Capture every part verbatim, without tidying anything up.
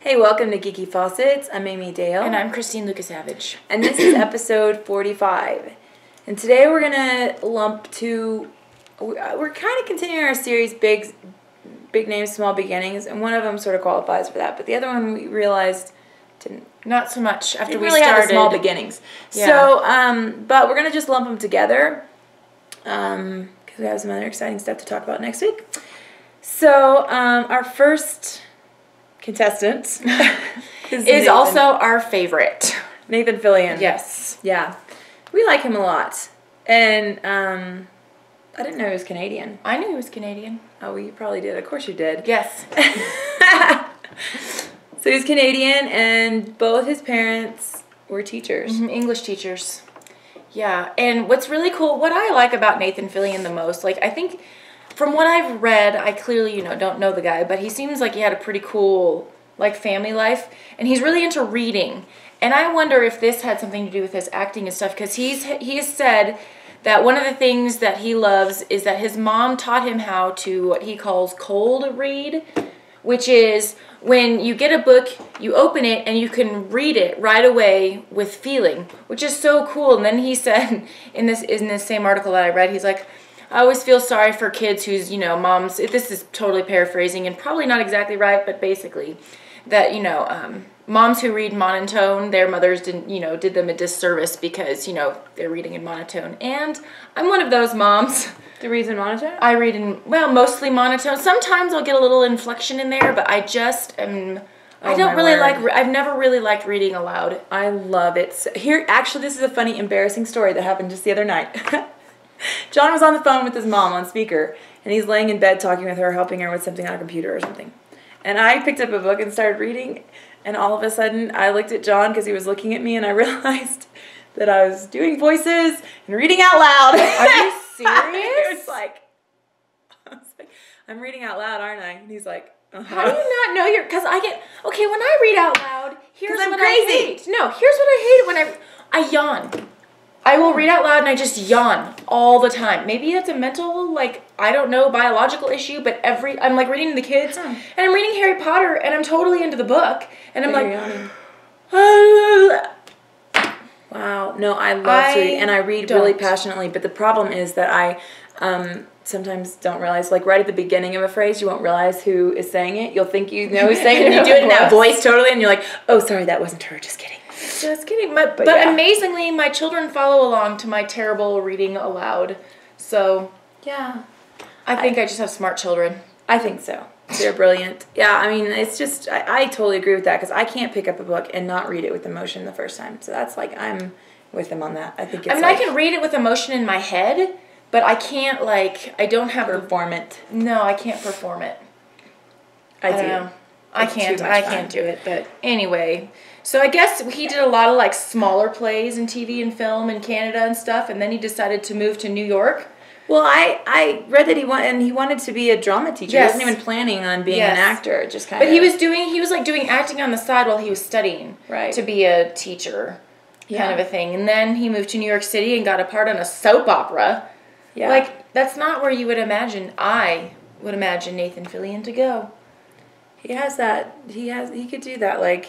Hey, welcome to Geeky Faucets. I'm Amy Dale. And I'm Christine Lucas-Savage. And this is episode forty-five. And today we're going to lump two... We're kind of continuing our series, Big big Names, Small Beginnings, and one of them sort of qualifies for that. But the other one we realized didn't... Not so much after we really started. Had small beginnings. Yeah. So, um, but we're going to just lump them together um, because we have some other exciting stuff to talk about next week. So, um, our first... contestant is, is also our favorite. Nathan Fillion. Yes. Yeah. We like him a lot. And um, I didn't know he was Canadian. I knew he was Canadian. Oh, well, you probably did. Of course you did. Yes. So he's Canadian, and both his parents were teachers. Mm-hmm. English teachers. Yeah. And what's really cool, what I like about Nathan Fillion the most, like I think... From what I've read, I clearly, you know, don't know the guy, but he seems like he had a pretty cool, like, family life, and he's really into reading. And I wonder if this had something to do with his acting and stuff, because he's he has said that one of the things that he loves is that his mom taught him how to what he calls cold read, which is when you get a book, you open it, and you can read it right away with feeling, which is so cool. And then he said in this in this same article that I read, he's like, I always feel sorry for kids whose, you know, moms, this is totally paraphrasing and probably not exactly right, but basically that, you know, um, moms who read monotone, their mothers didn't, you know, did them a disservice because, you know, they're reading in monotone. And I'm one of those moms. That reads in monotone? I read in, well, mostly monotone. Sometimes I'll get a little inflection in there, but I just am... Oh, I don't really word. like, I've never really liked reading aloud. I love it. So here, actually, this is a funny, embarrassing story that happened just the other night. John was on the phone with his mom on speaker, and he's laying in bed talking with her, helping her with something on a computer or something. And I picked up a book and started reading, and all of a sudden I looked at John because he was looking at me, and I realized that I was doing voices and reading out loud. Are you serious? It was like, I was like, I'm reading out loud, aren't I? And he's like, uh-huh. How do you not know you're, because I get, okay, when I read out loud, here's I'm what crazy. I hate. No, here's what I hate when I, I yawn. I will read out loud and I just yawn all the time. Maybe that's a mental, like, I don't know, biological issue, but every, I'm like reading to the kids, huh. and I'm reading Harry Potter, and I'm totally into the book, and I'm Very like, wow, no, I love I to read, and I read don't. really passionately, but the problem is that I um, sometimes don't realize, like right at the beginning of a phrase, you won't realize who is saying it. You'll think you know who's saying it, and you do it in that voice totally, and you're like, oh, sorry, that wasn't her, just kidding. Just kidding. My, but but yeah. Amazingly, my children follow along to my terrible reading aloud. So, yeah. I think I, I just have smart children. I think so. They're brilliant. Yeah, I mean, it's just, I, I totally agree with that because I can't pick up a book and not read it with emotion the first time. So that's like, I'm with them on that. I think it's I mean, like, I can read it with emotion in my head, but I can't, like, I don't have Perform a, it. No, I can't perform it. I, I do. Know. I can't. I fun. can't do it. But anyway, so I guess he did a lot of like smaller plays and T V and film in Canada and stuff, and then he decided to move to New York. Well, I, I read that he want, and he wanted to be a drama teacher. Yes. He wasn't even planning on being yes. an actor. Just kind of. But he was doing he was like doing acting on the side while he was studying right. to be a teacher, yeah. kind of a thing. And then he moved to New York City and got a part on a soap opera. Yeah, like that's not where you would imagine. I would imagine Nathan Fillion to go. He has that, he has, he could do that, like,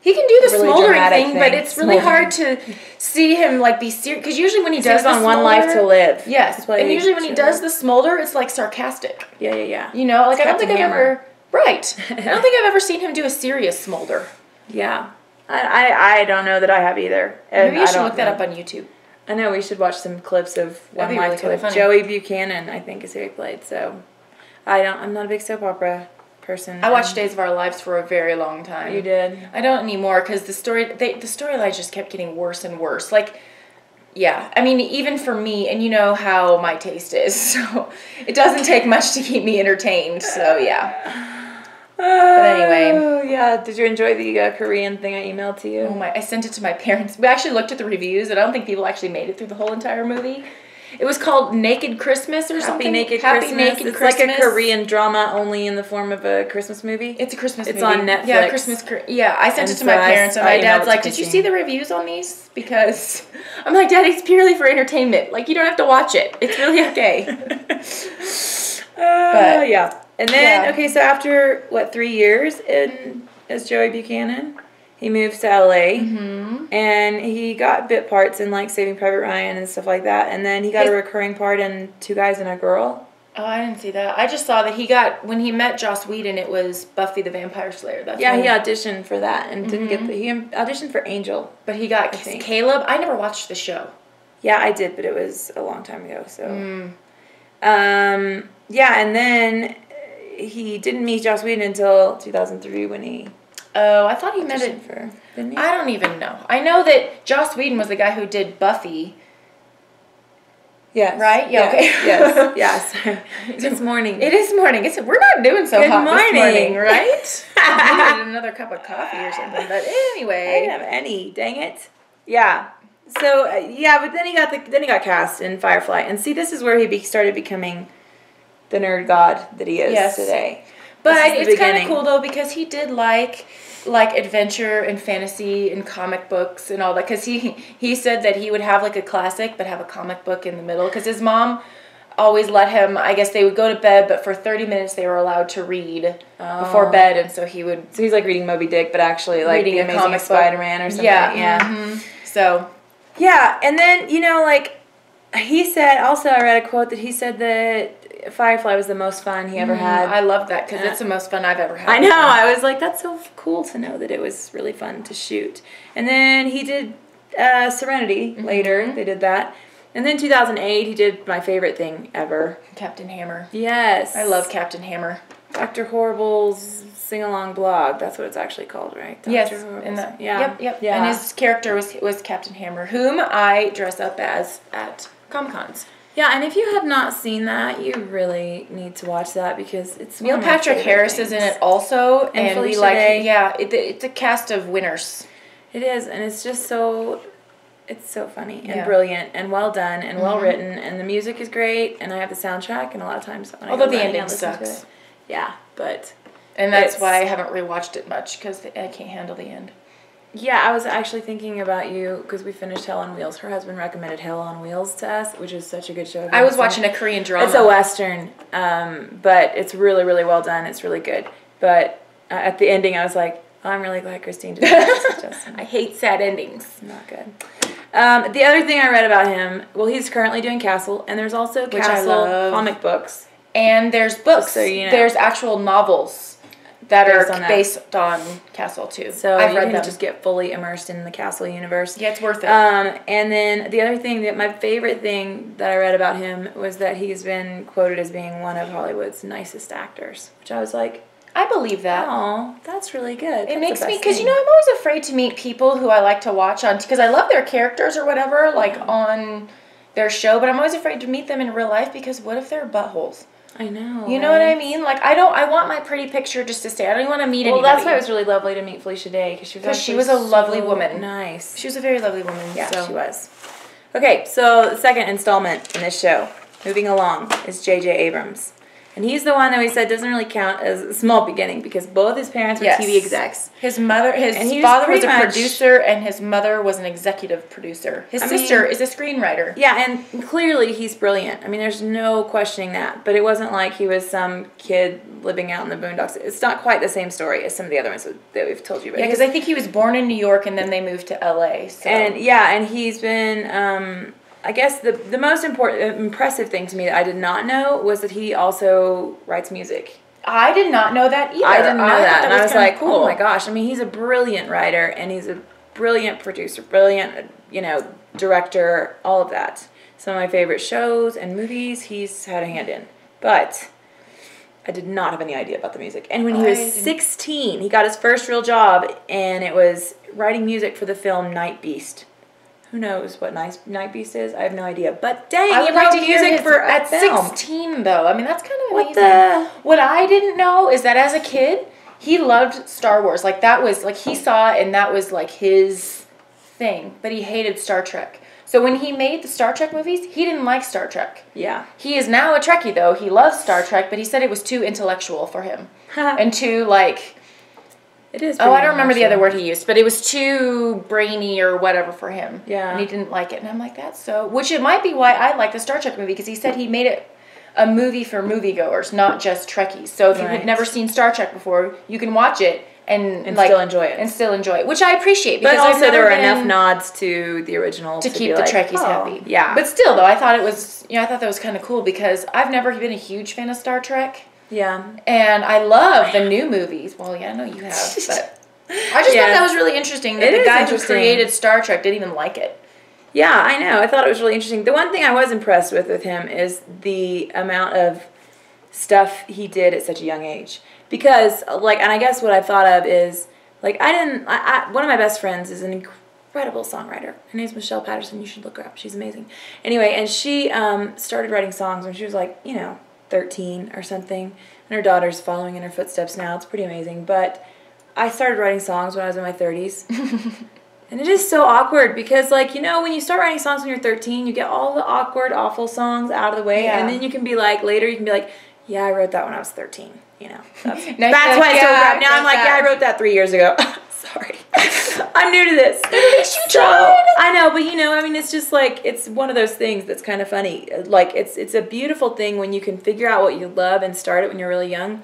he can do the really smoldering thing, thing, but it's really smoldering. hard to see him, like, be serious, because usually when he does on One Life to Live. Yes, and usually when he does the smolder, it's, like, sarcastic. Yeah, yeah, yeah. You know, like, I don't think I've ever, right, I don't think I've ever seen him do a serious smolder. Yeah. I, I, I don't know that I have either. Maybe you should look that up on YouTube. I know, we should watch some clips of One Life to Live. Joey Buchanan, I think, is who he played, so, I don't, I'm not a big soap opera person. I watched Days of Our Lives for a very long time. You did. I don't anymore because the story, they, the storylines just kept getting worse and worse. Like, yeah. I mean, even for me, and you know how my taste is, so it doesn't take much to keep me entertained. So yeah. Uh, but anyway. Oh yeah. Did you enjoy the uh, Korean thing I emailed to you? Oh my! I sent it to my parents. We actually looked at the reviews, and I don't think people actually made it through the whole entire movie. It was called Naked Christmas or Happy something. Naked Happy Christmas. Naked it's Christmas. It's like a Korean drama, only in the form of a Christmas movie. It's a Christmas it's movie. It's on Netflix. Yeah, Christmas. Yeah, I sent and it to so my parents, I, and my I dad's like, "Did you see the reviews on these?" Because I'm like, "Daddy, it's purely for entertainment. Like, you don't have to watch it. It's really okay." uh, but yeah, and then yeah. okay, so after what three years in as Joey Buchanan. He moves to L A, mm-hmm. and he got bit parts in, like, Saving Private Ryan and stuff like that, and then he got He's, a recurring part in Two Guys and a Girl. Oh, I didn't see that. I just saw that he got, when he met Joss Whedon, it was Buffy the Vampire Slayer. That's yeah, he auditioned for that and mm-hmm. didn't get the, he auditioned for Angel. But he got I Caleb. I never watched the show. Yeah, I did, but it was a long time ago, so. Mm. Um, yeah, and then he didn't meet Joss Whedon until two thousand three when he... Oh, I thought he met it for. I don't even know. I know that Joss Whedon was the guy who did Buffy. Yes. Right? Yeah. Yes. Okay. Yes. Yes. It's morning. It is morning. It's we're not doing so Good hot morning. This morning, right? I needed another cup of coffee or something. But anyway, I didn't have any. Dang it. Yeah. So uh, yeah, but then he got the then he got cast in Firefly, and see, this is where he be, started becoming the nerd god that he is yes. today. But it's kind of cool, though, because he did like like adventure and fantasy and comic books and all that. Because he, he said that he would have, like, a classic but have a comic book in the middle. Because his mom always let him, I guess they would go to bed, but for thirty minutes they were allowed to read oh. before bed. And so he would... So he's, like, reading Moby Dick, but actually, like, reading The Amazing Spider-Man or something. Yeah. Yeah. Mm-hmm. So. Yeah. And then, you know, like, he said... Also, I read a quote that he said that... Firefly was the most fun he ever mm, had. I love that because yeah. it's the most fun I've ever had. I know. Before. I was like, that's so cool to know that it was really fun to shoot. And then he did uh, Serenity mm-hmm. later. They did that. And then two thousand eight, he did my favorite thing ever. Captain Hammer. Yes. I love Captain Hammer. Doctor Horrible's Sing-Along Blog. That's what it's actually called, right? Doctor Yes. And the, yeah. Yep, yep. Yeah. And his character was, was Captain Hammer, whom I dress up as at Comic-Cons. Yeah, and if you have not seen that, you really need to watch that because it's Neil Patrick Harris is in it also, and, and Felicia like, Day. Yeah, it, it's a cast of winners. It is, and it's just so, it's so funny and yeah. brilliant and well done and mm-hmm. well written, and the music is great, and I have the soundtrack, and a lot of times when although I the ending sucks, it, yeah, but and that's why I haven't rewatched it much because I can't handle the end. Yeah, I was actually thinking about you because we finished Hell on Wheels. Her husband recommended Hell on Wheels to us, which is such a good show. I was watching a Korean drama. It's a Western, um, but it's really, really well done. It's really good. But uh, at the ending, I was like, oh, I'm really glad Christine did that. I hate sad endings. Not good. Um, the other thing I read about him, well, he's currently doing Castle, and there's also which Castle I love. Comic books. And there's books. So, you know. There's actual novels. That based are on that. Based on Castle, too. So I've you read can them. Just get fully immersed in the Castle universe. Yeah, it's worth it. Um, and then the other thing, that my favorite thing that I read about him was that he's been quoted as being one of Hollywood's nicest actors, which I was like... I believe that. Oh, that's really good. It that's makes me... Because, you know, I'm always afraid to meet people who I like to watch on... Because I love their characters or whatever, like, mm-hmm. on their show, but I'm always afraid to meet them in real life because what if they're buttholes? I know. You know right? what I mean? Like, I don't, I want my pretty picture just to stay. I don't want to meet well, anybody. Well, that's why it was really lovely to meet Felicia Day, because she was she was a lovely so woman. Nice. She was a very lovely woman. Yeah, so. She was. Okay, so the second installment in this show, moving along, is J J. Abrams. And he's the one that we said doesn't really count as a small beginning, because both his parents were yes. T V execs. His mother, his and father was, was a producer, and his mother was an executive producer. His I sister mean, is a screenwriter. Yeah, and clearly he's brilliant. I mean, there's no questioning that. But it wasn't like he was some kid living out in the boondocks. It's not quite the same story as some of the other ones that we've told you about. Yeah, because I think he was born in New York, and then they moved to L A. So. And yeah, and he's been... Um, I guess the the most important impressive thing to me that I did not know was that he also writes music. I did not know that either. I didn't know I that, that and was I was like, cool. Oh my gosh! I mean, he's a brilliant writer, and he's a brilliant producer, brilliant you know director, all of that. Some of my favorite shows and movies he's had a hand in, but I did not have any idea about the music. And when oh, he was sixteen, he got his first real job, and it was writing music for the film Night Beast. Who knows what nice Night Beast is? I have no idea. But dang, I would like to hear music for at film. sixteen though. I mean, that's kind of what amazing. The. What I didn't know is that as a kid, he loved Star Wars. Like that was like he saw it and that was like his thing. But he hated Star Trek. So when he made the Star Trek movies, he didn't like Star Trek. Yeah. He is now a Trekkie, though. He loves Star Trek, but he said it was too intellectual for him. And too, like... It is. Oh, I don't remember the other word he used, but it was too brainy or whatever for him. Yeah. And he didn't like it. And I'm like, that's so... Which it might be why I like the Star Trek movie, because he said he made it a movie for moviegoers, not just Trekkies. So if right. you had never seen Star Trek before, you can watch it and, and like, still enjoy it. And still enjoy it, which I appreciate. Because but also there were enough nods to the original to, to keep the like, Trekkies oh, happy. Yeah. But still, though, I thought it was, you know, I thought that was kind of cool because I've never been a huge fan of Star Trek. Yeah. And I love the new movies. Well, yeah, I know you have, but I just yeah. thought that was really interesting that it the guy who created Star Trek didn't even like it. Yeah, I know. I thought it was really interesting. The one thing I was impressed with with him is the amount of stuff he did at such a young age. Because, like, and I guess what I thought of is, like, I didn't, I, I, one of my best friends is an incredible songwriter. Her name's Michelle Patterson. You should look her up. She's amazing. Anyway, and she um, started writing songs when she was, like, you know, thirteen or something. And her daughter's following in her footsteps now. It's pretty amazing. But I started writing songs when I was in my thirties. And it is so awkward because, like, you know, when you start writing songs when you're thirteen, you get all the awkward, awful songs out of the way. Yeah. And then you can be like, later you can be like, yeah, I wrote that when I was thirteen. You know, that's, that's why it's so bad. Now I'm like, yeah, I wrote that three years ago. Sorry. I'm new to this. So, I know, but, you know, I mean, it's just like, it's one of those things that's kind of funny. Like, it's it's a beautiful thing when you can figure out what you love and start it when you're really young.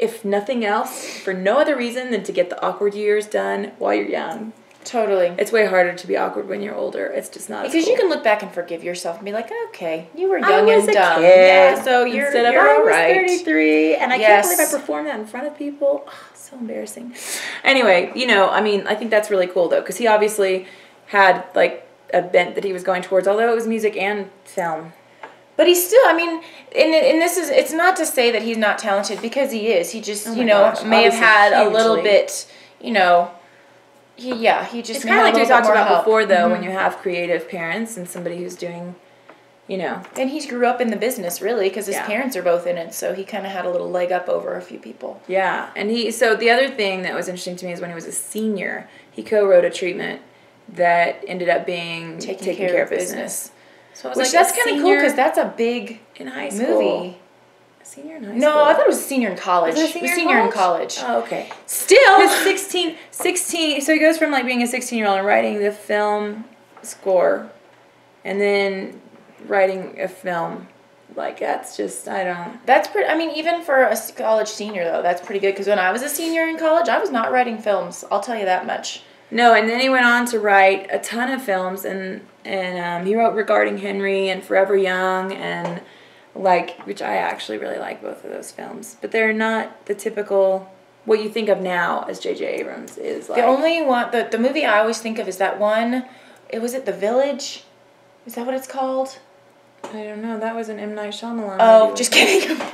If nothing else, for no other reason than to get the awkward years done while you're young. Totally. It's way harder to be awkward when you're older. It's just not Because as cool. you can look back and forgive yourself and be like, okay, you were young and dumb. Kid. Yeah, so you're, Instead of, you're I was right. thirty-three, and I yes. can't believe I performed that in front of people. Oh, so embarrassing. Anyway, you know, I mean, I think that's really cool, though, because he obviously had, like, a bent that he was going towards, although it was music and film. But he's still, I mean, and, and this is, it's not to say that he's not talented, because he is. He just, oh you know, gosh. may obviously have had hugely. a little bit, you know... He, yeah, he just... It's kind of like we talked about help. before, though, mm-hmm. when you have creative parents and somebody who's doing, you know... And he grew up in the business, really, because his yeah. parents are both in it, so he kind of had a little leg up over a few people. Yeah, and he... So the other thing that was interesting to me is when he was a senior, he co-wrote a treatment that ended up being Taking, taking care, care of Business. business. So I was Which, like, that's kind of cool, because that's a big in high school. movie. Senior in high school? No, I thought it was a senior in college. Was it a senior, it was senior in college? in college. Oh, okay. Still. sixteen, sixteen, so he goes from like being a sixteen-year-old and writing the film score and then writing a film. Like, that's just, I don't. That's pretty, I mean, even for a college senior, though, that's pretty good. Because when I was a senior in college, I was not writing films. I'll tell you that much. No, and then he went on to write a ton of films. And, and um, he wrote Regarding Henry and Forever Young and... Like, which I actually really like both of those films. But they're not the typical, what you think of now as J J. Abrams is like. The only one, the, the movie I always think of is that one, it was it The Village? Is that what it's called? I don't know, that was an M. Night Shyamalan Oh, movie. Just kidding. No.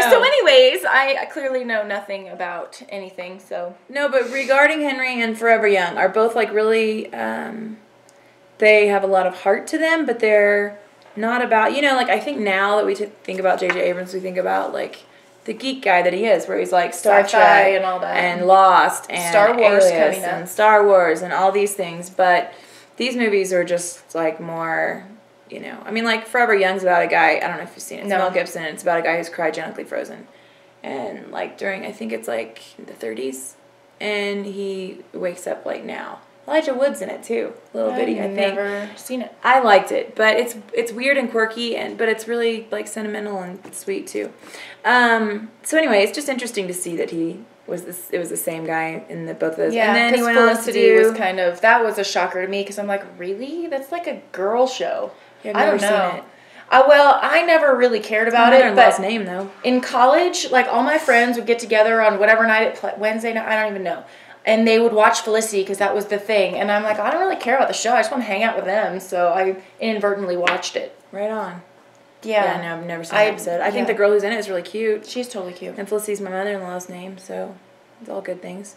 So anyways, I clearly know nothing about anything, so. No, but Regarding Henry and Forever Young are both like really, um... they have a lot of heart to them, but they're not about, you know, like I think now that we t think about J J. Abrams, we think about like the geek guy that he is, where he's like Star Trek and all that, and Lost and Star Wars Alias and Star Wars and all these things. But these movies are just like more, you know, I mean, like Forever Young's about a guy. I don't know if you've seen it. It's no. Mel Gibson. It's about a guy who's cryogenically frozen, and like during I think it's like the thirties, and he wakes up like now. Elijah Wood's in it too, a little bitty. I think. I've never seen it. I liked it, but it's it's weird and quirky, and but it's really like sentimental and sweet too. Um, so anyway, it's just interesting to see that he was this. It was the same guy in the, both of those. Yeah, because Felicity was kind of that was a shocker to me because I'm like, really? That's like a girl show. Yeah, I've never I don't know. Seen it. Uh, well, I never really cared about it, but his name though. In college, like all my friends would get together on whatever night it Wednesday night. I don't even know. And they would watch Felicity because that was the thing. And I'm like, I don't really care about the show. I just want to hang out with them. So I inadvertently watched it. Right on. Yeah. Yeah, no, I've never seen I, that episode. I yeah. think the girl who's in it is really cute. She's totally cute. And Felicity's my mother-in-law's name, so it's all good things.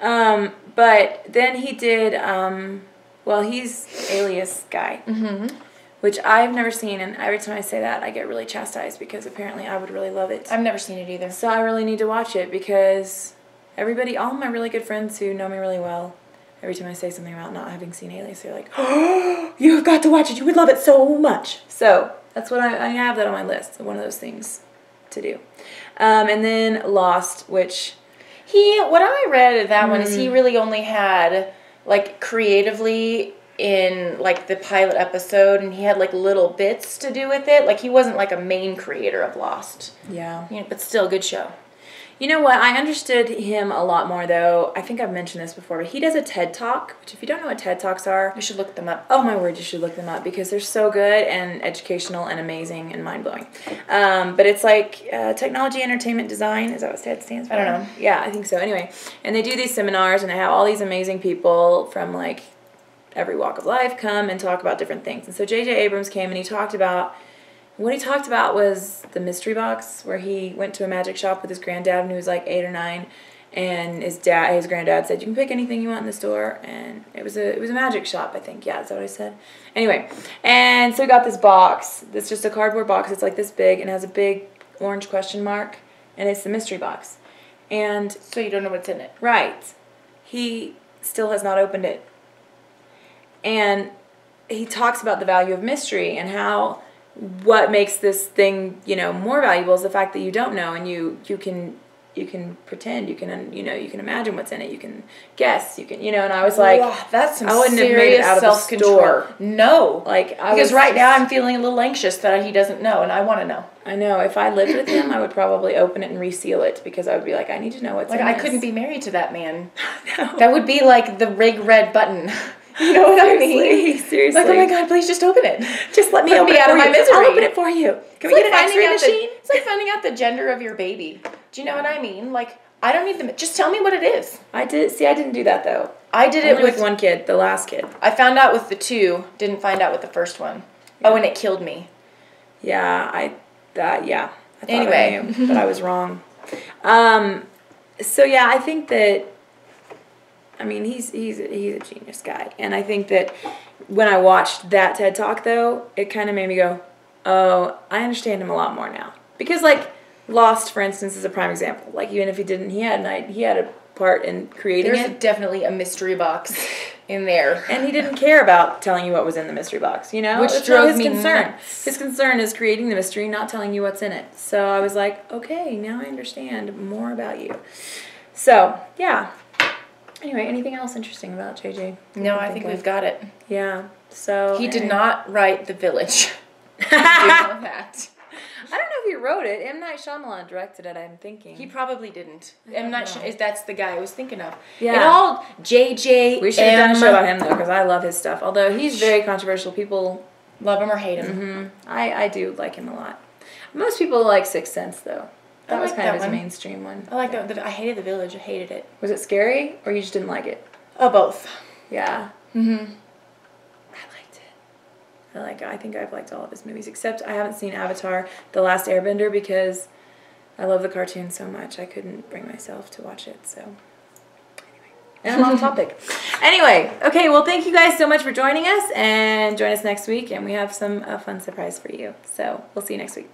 Um, but then he did, um, well, he's Alias guy, mm-hmm. which I've never seen. And every time I say that, I get really chastised because apparently I would really love it. I've never seen it either. So I really need to watch it because... Everybody, all my really good friends who know me really well every time I say something about not having seen Alias, they're like, oh, you've got to watch it. You would love it so much. So that's what I, I have that on my list. One of those things to do. Um, and then Lost, which... He, what I read of that mm. one is he really only had, like, creatively in, like, the pilot episode, and he had, like, little bits to do with it. Like, he wasn't, like, a main creator of Lost. Yeah. You know, but still, good show. You know what? I understood him a lot more, though. I think I've mentioned this before, but he does a TED Talk, which if you don't know what TED Talks are... You should look them up. Oh, my word, you should look them up, because they're so good and educational and amazing and mind-blowing. Um, but it's like uh, technology, entertainment, design. Is that what TED stands for? I don't know. Yeah, I think so. Anyway, and they do these seminars, and they have all these amazing people from, like, every walk of life come and talk about different things. And so J J Abrams came, and he talked about... What he talked about was the mystery box, where he went to a magic shop with his granddad, and he was like eight or nine, and his dad, his granddad said, "You can pick anything you want in the store," and it was a it was a magic shop, I think. Yeah, is that what I said? Anyway, and so he got this box. It's just a cardboard box. It's like this big, and it has a big orange question mark, and it's the mystery box. And so you don't know what's in it, right? He still has not opened it, and he talks about the value of mystery and how. What makes this thing, you know, more valuable is the fact that you don't know, and you you can you can pretend, you can you know, you can imagine what's in it, you can guess, you can you know. And I was like, wow, that's some I wouldn't serious have made it out of the store. No, like I because was, right now I'm feeling a little anxious that he doesn't know, and I want to know. I know. If I lived with him, I would probably open it and reseal it, because I would be like, I need to know what's like in I this. Couldn't be married to that man. No. That would be like the big red button. You know what Seriously. I mean? Seriously. Like, oh my God, please just open it. Just let me Put open me it out for of my you. Misery. I'll open it for you. Can it's we like get an X-ray machine? The, it's like finding out the gender of your baby. Do you know what I mean? Like, I don't need them. Just tell me what it is. I did. See, I didn't do that, though. I did Only it with, with one kid, the last kid. I found out with the two. Didn't find out with the first one. Yeah. Oh, and it killed me. Yeah, I, that, yeah. I anyway. I knew, but I was wrong. Um, so, yeah, I think that, I mean, he's he's he's a genius guy, and I think that when I watched that TED Talk, though, it kind of made me go, "Oh, I understand him a lot more now." Because, like, Lost, for instance, is a prime example. Like, even if he didn't, he had an idea, he had a part in creating There's it. There's definitely a mystery box in there, and he didn't care about telling you what was in the mystery box. You know, which That's drove not his me concern. Nuts. His concern is creating the mystery, not telling you what's in it. So I was like, "Okay, now I understand more about you." So yeah. Anyway, anything else interesting about J J? No, I think, think we've got it. Yeah. So he anyway. did not write The Village. I do know that. I don't know if he wrote it. M. Night Shyamalan directed it, I'm thinking. He probably didn't. M. Night Shyamalan, that's the guy I was thinking of. Yeah. It all J J. We should have done a show about him, though, because I love his stuff. Although he's very controversial. People love him or hate him. Mm-hmm. I, I do like him a lot. Most people like Sixth Sense, though. That I was like kind that of his one. mainstream one. I like yeah. that. I hated The Village. I hated it. Was it scary, or you just didn't like it? Oh, both. Yeah. Mm-hmm. I liked it. I like. I think I've liked all of his movies, except I haven't seen Avatar: The Last Airbender, because I love the cartoon so much. I couldn't bring myself to watch it, so... And I'm on topic. Anyway, okay, well, thank you guys so much for joining us, and join us next week, and we have some a fun surprise for you. So, we'll see you next week.